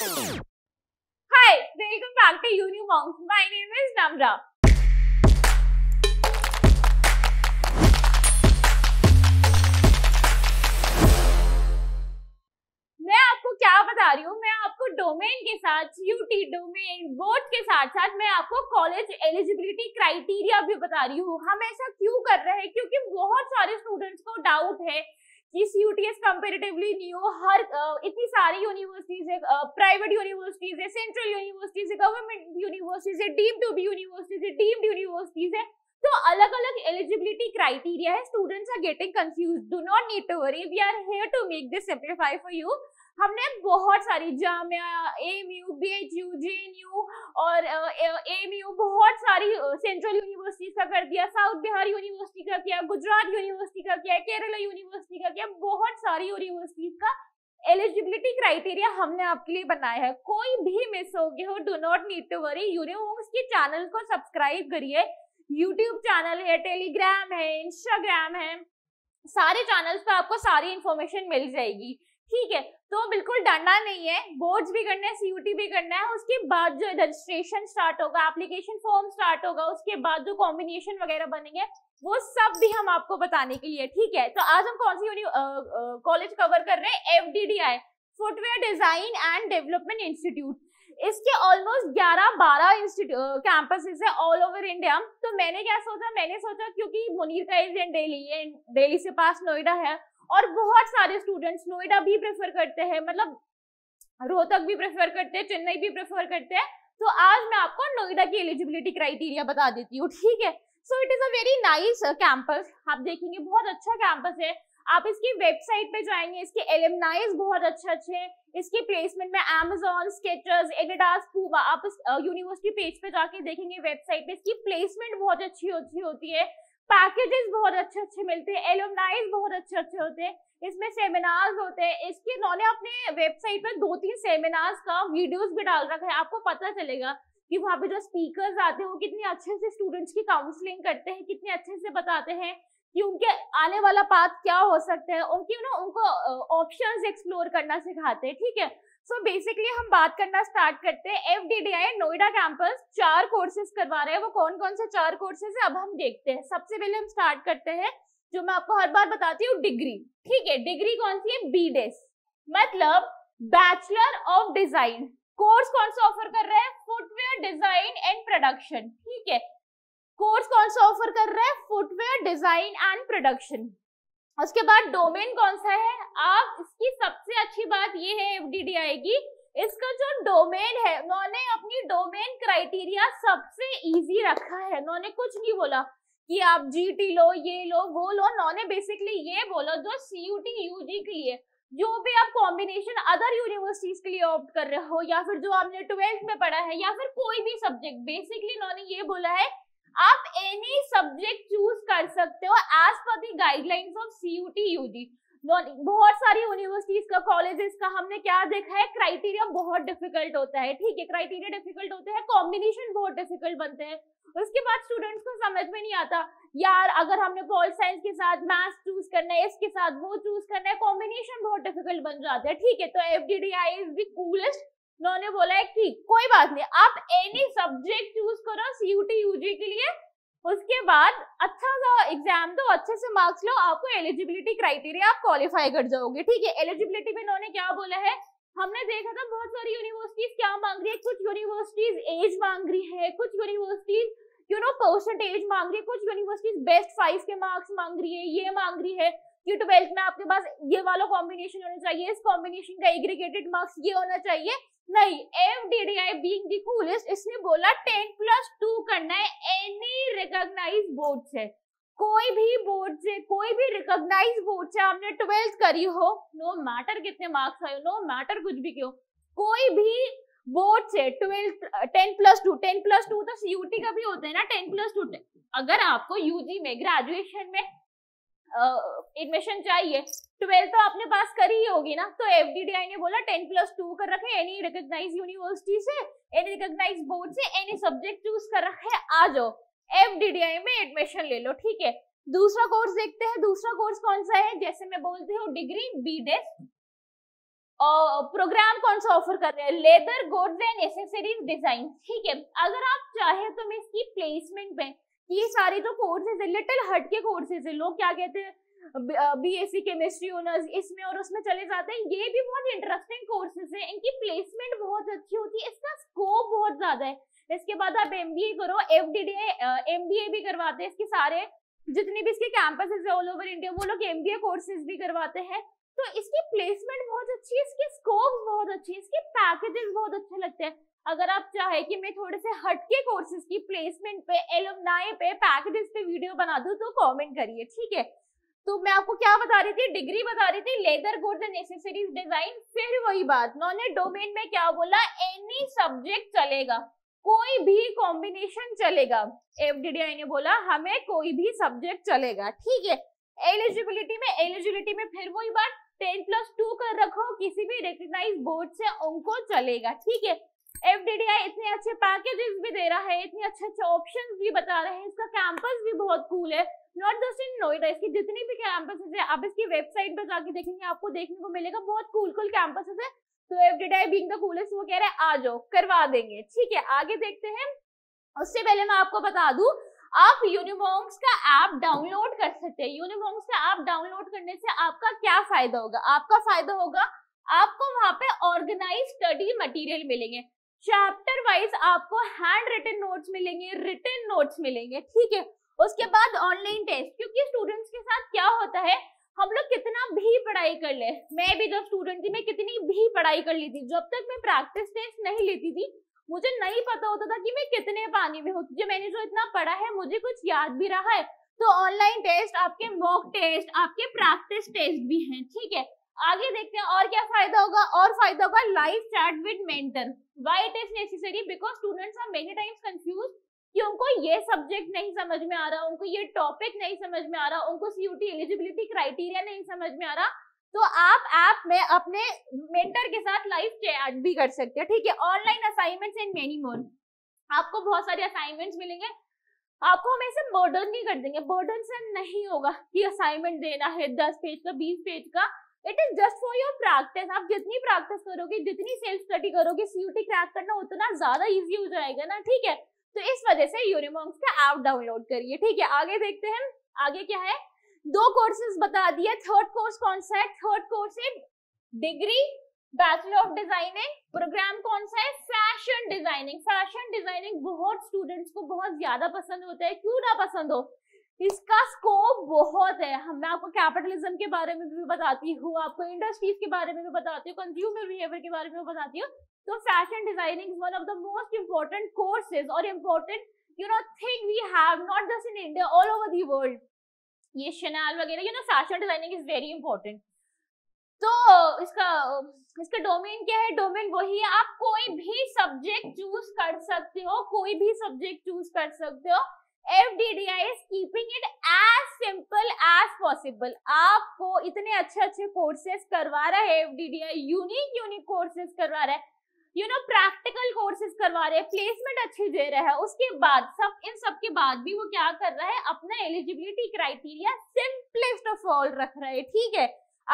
Hi, welcome back to Unimonks. My name is Namra. मैं आपको क्या बता रही हूँ, मैं आपको डोमेन के साथ CUET डोमेन बोर्ड के साथ साथ मैं आपको कॉलेज एलिजिबिलिटी क्राइटेरिया भी बता रही हूँ। हम ऐसा क्यों कर रहे हैं? क्योंकि बहुत सारे स्टूडेंट्स को डाउट है कि CUETs कंपैरेटिवली न्यू, हर इतनी सारी यूनिवर्सिटीज है, प्राइवेट यूनिवर्सिटीज है, सेंट्रल यूनिवर्सिटीज है, गवर्नमेंट यूनिवर्सिटीज है, डीम्ड टू बी यूनिवर्सिटीज है, डीम्ड यूनिवर्सिटीज है, तो अलग अलग एलिजिबिलिटी क्राइटेरिया है। Students are getting confuse, do not need to worry, we are here to make this simplify for you. हमने बहुत सारी जामिया, AMU, BHU, JNU और AMU, बहुत सारी सेंट्रल यूनिवर्सिटीज का कर दिया, साउथ बिहार यूनिवर्सिटी का किया, गुजरात यूनिवर्सिटी का किया, केरला यूनिवर्सिटी का किया, बहुत सारी यूनिवर्सिटीज का एलिजिबिलिटी क्राइटेरिया हमने आपके लिए बनाया है। कोई भी मिस हो गया हो, do not need to worry. Unimonks के चैनल को सब्सक्राइब करिए, यूट्यूब चैनल है, टेलीग्राम है, इंस्टाग्राम है, सारे चैनल्स पर आपको सारी इन्फॉर्मेशन मिल जाएगी। ठीक है, तो बिल्कुल डरना नहीं है, बोर्ड्स भी करना है, CUET भी करना है, उसके बाद जो रजिस्ट्रेशन स्टार्ट होगा, एप्लीकेशन फॉर्म स्टार्ट होगा, उसके बाद जो कॉम्बिनेशन वगैरह बनेंगे वो सब भी हम आपको बताने के लिए। ठीक है, तो आज हम कौन सी कॉलेज कवर कर रहे हैं? FDDI, footwear design and development institute. इसके ऑलमोस्ट 11-12 कैंपसेस है ऑल ओवर इंडिया। तो मैंने क्या सोचा, मैंने सोचा क्योंकि मुनीर का एजेंट डेली है, डेली से पास नोएडा है और बहुत सारे स्टूडेंट्स नोएडा भी प्रेफर करते हैं, मतलब रोहतक भी प्रेफर करते हैं, चेन्नई भी प्रेफर करते हैं, तो आज मैं आपको नोएडा की एलिजिबिलिटी क्राइटेरिया बता देती हूँ। ठीक है, so it is a very nice campus, आप देखेंगे बहुत अच्छा कैंपस है। आप इसकी वेबसाइट पे जाएंगे, इसके एलुमनाइज बहुत अच्छे हैं, इसके प्लेसमेंट में Amazon, Skechers, Adidas, Puma, आप इस यूनिवर्सिटी पेज पे जाके देखेंगे वेबसाइट पे, इसकी प्लेसमेंट बहुत अच्छी होती है, पैकेजेस बहुत अच्छे मिलते हैं, एलुमनाइज बहुत अच्छे होते हैं, इसमें सेमिनार्स होते हैं। इसके इन्होंने अपने वेबसाइट पर 2-3 सेमिनार्स का वीडियोस भी डाल रखा है, आपको पता चलेगा कि वहाँ पे जो स्पीकर्स आते हैं वो कितने अच्छे से स्टूडेंट्स की काउंसलिंग करते हैं, कितने अच्छे से बताते हैं कि उनके आने वाला पाथ क्या हो सकता है, उनकी ना उनको ऑप्शंस एक्सप्लोर करना सिखाते हैं। ठीक है, सो बेसिकली हम बात करना स्टार्ट करते हैं। FDDI नोएडा कैंपस 4 कोर्सेज करवा रहे हैं, वो कौन कौन से 4 कोर्सेज है अब हम देखते हैं। सबसे पहले हम स्टार्ट करते हैं जो मैं आपको हर बार बताती हूँ, डिग्री। ठीक है, डिग्री कौन सी है? BDes, मतलब बैचलर ऑफ डिजाइन। कोर्स कौन सा ऑफर कर रहे हैं? Footwear design and production. ठीक है, कोर्स कौन सा ऑफर कर रहे हैं? Footwear design and production. उसके बाद डोमेन कौन सा है? आप इसकी सबसे अच्छी बात ये है FDDI की, इसका जो डोमेन है उन्होंने अपनी डोमेन क्राइटेरिया सबसे इजी रखा है। उन्होंने कुछ नहीं बोला कि आप GT लो, ये लो, वो लो, उन्होंने बेसिकली ये बोला जो CUET UG के लिए जो भी आप कॉम्बिनेशन अदर यूनिवर्सिटीज के लिए ऑप्ट कर रहे हो, या फिर जो आपने 12th में पढ़ा है, या फिर कोई भी सब्जेक्ट, बेसिकली उन्होंने ये बोला है आप एनी सब्जेक्ट चूज कर सकते हो एज पर the guidelines of CUET UG। बहुत सारी यूनिवर्सिटीज का, कॉलेजेस का हमने क्या देखा है, क्राइटेरिया बहुत डिफिकल्ट होता है। ठीक है, क्राइटेरिया डिफिकल्ट होते हैं, कॉम्बिनेशन बहुत डिफिकल्ट बनते हैं, उसके बाद स्टूडेंट्स को समझ में नहीं आता, यार अगर हमने पॉल साइंस के साथ मैथ्स चूज करना है, इसके साथ वो चूज करना है, कॉम्बिनेशन बहुत डिफिकल्ट बन जाता है। ठीक है, तो FDDI इज द कूलेस्ट। उन्होंने बोला है कि कोई बात नहीं, आप एनी सब्जेक्ट चूज करो CUET UG के लिए, उसके बाद अच्छा सा एग्जाम दो, अच्छे से मार्क्स लो, आपको एलिजिबिलिटी क्राइटेरिया आप क्वालिफाई कर जाओगे। ठीक है, एलिजिबिलिटी में उन्होंने क्या बोला है, हमने देखा था बहुत सारी यूनिवर्सिटीज क्या मांग रही है, कुछ यूनिवर्सिटीज एज मांग रही है, कुछ यूनिवर्सिटीज परसेंटेज मांग रही है, कुछ यूनिवर्सिटीज बेस्ट 5 के मार्क्स मांग रही है, ये मांग रही है कि 12th में आपके पास ये वाला कॉम्बिनेशन होना चाहिए, इस कॉम्बिनेशन का एग्रीगेटेड मार्क्स ये होना चाहिए। नहीं, FDDI being the coolest, इसने बोला 10+2 करना है एनी रिकॉग्नाइज्ड बोर्ड से, कोई भी बोर्ड से, कोई भी रिकॉग्नाइज्ड बोर्ड से आपने 12th करी हो, नो मैटर कितने मार्क्स आए, नो मैटर कुछ भी क्यों, कोई भी बोर्ड से 10+2 तो CUET का भी होता है ना 10+2। अगर आपको UG में, ग्रेजुएशन में एडमिशन चाहिए, 12 तो आपने पास करी ही होगी ना, तो FDDI ने बोला 10+2 कर रखे, एनी रिकॉग्नाइज यूनिवर्सिटी से, एनी रिकॉग्नाइज बोर्ड से, एनी सब्जेक्ट चूज कर रखे, आ जाओ FDDI में एडमिशन ले लो। ठीक है, दूसरा कोर्स देखते हैं। दूसरा कोर्स कौन सा है? जैसे मैं बोलती हूँ डिग्री, BDes। प्रोग्राम कौन सा ऑफर कर रहे हैं, leather goods and accessories design. ठीक है, अगर आप चाहे तो मैं इसकी प्लेसमेंट में, ये सारे जो कोर्सेज है लिटिल हटके कोर्सेज है, लोग क्या कहते हैं बीएससी केमिस्ट्री ऑनर्स इसमें और उसमें चले जाते हैं, ये भी बहुत इंटरेस्टिंग कोर्सेज है, इनकी प्लेसमेंट बहुत अच्छी होती है, इसका स्कोप बहुत ज्यादा है। इसके बाद आप एमबीए करो, एफडीडीआई एमबीए भी करवाते हैं, इसके सारे जितने भी इसके कैंपसेस है ऑल ओवर इंडिया वो लोग एमबीए कोर्सेज भी करवाते हैं। तो इसकी प्लेसमेंट बहुत अच्छी है, इसके स्कोप बहुत अच्छे हैं, इसके पैकेजेस बहुत अच्छे लगते हैं। अगर आप चाहे कि मैं थोड़े से हटके कोर्सेज की प्लेसमेंट पे, एलुमनाई पे, पैकेजेस पे वीडियो बना दूं तो कमेंट करिए। ठीक है, तो मैं आपको क्या बता रही थी, डिग्री बता रही थी, leather goods and accessories design. फिर वही बात, उन्होंने डोमेन में क्या बोला, एनी सब्जेक्ट चलेगा, कोई भी कॉम्बिनेशन चलेगा। एफडीडीआई ने बोला हमें कोई भी सब्जेक्ट चलेगा। ठीक है, एलिजिबिलिटी में फिर वही बात, 10+2 कर रखो, किसी भी रिकॉग्नाइज्ड बोर्ड से उनको चलेगा। ठीक है, एफडीडीआई इतने अच्छे पैकेजेस भी दे रहा है, इतने अच्छे अच्छे ऑप्शंस भी बता रहे हैं, इसका कैंपस भी बहुत कूल है, नॉट जस्ट इन नोएडा, इसकी जितनी भी कैंपसेस है आप इसकी वेबसाइट पर जाके देखेंगे आपको देखने को मिलेगा, बहुत कूल कैंपसेस है। तो एफडीडीआई बीइंग द कूलेस्ट वो कह रहे हैं आ जाओ करवा देंगे। ठीक है, आगे देखते हैं, उससे पहले मैं आपको बता दूं आप यूनिमॉन्क्स का ऐप डाउनलोड कर सकते हैं। यूनिमॉन्क्स का ऐप डाउनलोड करने से आपका क्या फायदा होगा, आपका फायदा होगा आपको वहां पे ऑर्गेनाइज स्टडी मटेरियल मिलेंगे, चैप्टर वाइज आपको हैंड रिटन नोट्स मिलेंगे, रिटन नोट्स मिलेंगे। ठीक है, उसके बाद ऑनलाइन टेस्ट, क्योंकि स्टूडेंट्स के साथ क्या होता है, हम लोग कितना भी पढ़ाई कर ले, मैं भी जब स्टूडेंट थी मैं कितनी भी पढ़ाई कर ली थी, जब तक मैं प्रैक्टिस टेस्ट नहीं लेती थी मुझे नहीं पता होता था कि मैं कितने पानी में हूँ, जो मैंने जो इतना पढ़ा है मुझे कुछ याद भी रहा है। तो ऑनलाइन टेस्ट, आपके मॉक टेस्ट, आपके प्रैक्टिस टेस्ट भी हैं। ठीक है, आगे देखते हैं और क्या फायदा होगा, और फायदा होगा live chat with mentor. Why it is necessary, because students are many times confuse कि उनको ये सब्जेक्ट नहीं समझ में आ रहा, उनको ये टॉपिक नहीं समझ में आ रहा, उनको सीयूटी एलिजिबिलिटी क्राइटेरिया नहीं समझ में आ रहा, तो आप ऐप में अपने मेंटर के साथ लाइव चैट भी कर सकते हैं। ठीक है, online assignments and many more, आपको बहुत सारे असाइनमेंट्स मिलेंगे, आपको हम ऐसे बर्डन नहीं कर देंगे, बर्डन से नहीं होगा कि असाइनमेंट देना है 10 पेज का 20 पेज का, it is just for your practice. आप जितनी प्रैक्टिस करोगे, जितनी सेल्फ स्टडी करोगे, सीयूटी क्रैक करना उतना ज्यादा ईजी हो जाएगा ना। ठीक है, तो इस वजह से यूनिमॉन्क्स का ऐप डाउनलोड करिए। ठीक है, आगे देखते हैं आगे क्या है, 2 कोर्सेज बता दिए, थर्ड कोर्स कौन सा है, थर्ड कोर्स है degree bachelor of designing, programme कौन सा है, फैशन डिजाइनिंग। फैशन डिजाइनिंग बहुत स्टूडेंट्स को बहुत ज्यादा पसंद होता है, क्यों ना पसंद हो, इसका स्कोप बहुत है। मैं आपको कैपिटलिज्म के बारे में भी बताती हूँ, आपको इंडस्ट्रीज के बारे में भी बताती हूँ, कंज्यूमर बिहेवियर के बारे में भी बताती हूँ। तो fashion designing is one of the most important courses और important thing we have, not just in India, all over the world. ये शनाल वगैरह fashion designing is very important. तो इसका डोमेन क्या है, डोमेन वही है, आप कोई भी सब्जेक्ट चूज कर सकते हो, कोई भी सब्जेक्ट चूज कर सकते हो। FDDI is keeping it as simple as possible, आपको इतने अच्छे अच्छे कोर्सेज करवा रहा है FDDI, यूनिक कोर्सेज करवा रहा है, प्रैक्टिकल कोर्सेज करवा रहे हैं, प्लेसमेंट अच्छी दे रहा है। उसके बाद इन सब के बाद भी वो क्या कर रहा है, अपना eligibility criteria simplest of all रख रहा है। ठीक है,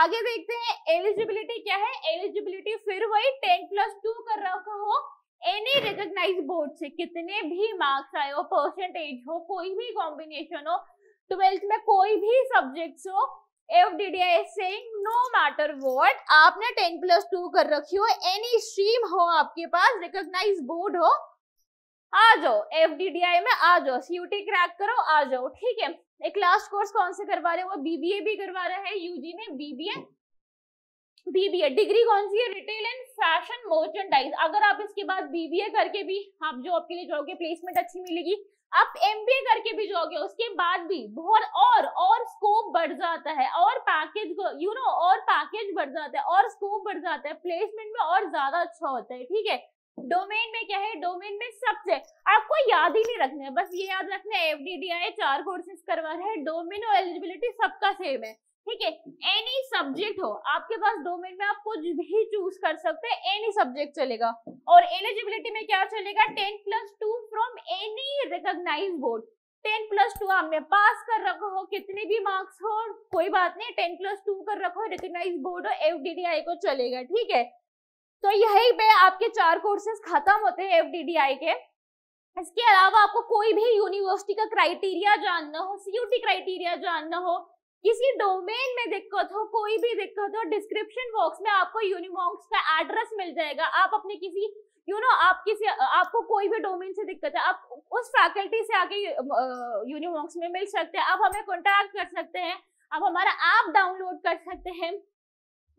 आगे देखते हैं एलिजिबिलिटी क्या है। एलिजिबिलिटी फिर वही 10+2 कर रखा हो, एनी रिकॉग्नाइज्ड बोर्ड से कितने भी मार्क्स आए हो, परसेंटेज हो, कोई भी कॉम्बिनेशन हो, 12th में कोई भी सब्जेक्ट हो, FDDI is saying no matter what, आपने 10+2 कर रखी हो, एनी स्ट्रीम हो आपके पास, रिकॉग्नाइज्ड बोर्ड हो, आ जाओ FDDI में, आ जाओ सीयूटी क्रैक करो, आ जाओ। ठीक है, एक लास्ट कोर्स कौन से करवा रहे हैं, वो BBA भी करवा रहा है, यूजी में BBA। डिग्री कौन सी है, रिटेल एंड फैशन मर्चेंडाइज। अगर आप इसके बाद BBA करके भी आप जॉब के लिए जाओगे, प्लेसमेंट अच्छी मिलेगी, आप MBA करके भी जाओगे, उसके बाद भी बहुत और स्कोप बढ़ जाता है, और पैकेज और पैकेज बढ़ जाता है, और स्कोप बढ़ जाता है, प्लेसमेंट में और ज्यादा अच्छा होता है। ठीक है, डोमेन में क्या है, डोमेन में सबसे आपको याद ही नहीं रखना है, बस ये याद रखना है FDDI 4 कोर्सेज करवा रहे हैं, डोमेन और एलिजिबिलिटी सबका सेम है। ठीक है, एनी सब्जेक्ट हो आपके पास, डोमेन में आप कुछ भी चूज कर सकते हैं, एनी सब्जेक्ट चलेगा। और एलिजिबिलिटी में क्या चलेगा, 10+2 फ्रॉम एनी रिकॉग्नाइज्ड बोर्ड। 10+2 आपने पास कर रखो हो, कितने भी मार्क्स हो कोई बात नहीं, 10+2 कर रखो, रिकग्नाइज बोर्ड हो, एफडीडीआई को चलेगा, ठीक है। तो यही पे आपके 4 कोर्सेज खत्म होते हैं एफडीडीआई के। इसके अलावा आपको कोई भी यूनिवर्सिटी का क्राइटेरिया जानना हो, सीयूटी क्राइटेरिया जानना हो, किसी डोमेन में दिक्कत हो, कोई भी दिक्कत हो, डिस्क्रिप्शन बॉक्स में आपको यूनिमॉन्क्स का एड्रेस मिल जाएगा। आप अपने किसी आपको कोई भी डोमेन से दिक्कत है, आप उस फैकल्टी से आके यूनिमॉन्क्स में मिल सकते हैं। आप हमें कॉन्टैक्ट कर सकते हैं, आप हमारा ऐप डाउनलोड कर सकते हैं,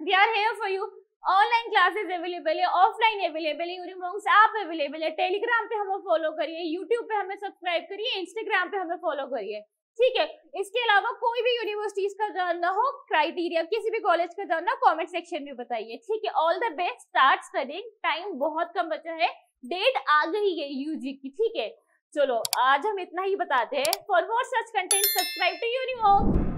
we are here for you. Online classes available है, ऑफलाइन अवेलेबल है, यूनिमॉन्क्स ऐप अवेलेबल है। टेलीग्राम पे हमें फॉलो करिए, यूट्यूब पे हमें सब्सक्राइब करिए, इंस्टाग्राम पे हमें फॉलो करिए, ठीक है। इसके अलावा कोई भी यूनिवर्सिटीज का जानना हो, क्राइटेरिया किसी भी कॉलेज का जानना, कमेंट सेक्शन में बताइए, ठीक है। All the best, start studying, time बहुत कम बचा है, डेट आ गई है यूजी की, ठीक है। चलो आज हम इतना ही बताते हैं। For more such content subscribe to यूनिमॉन्क्स।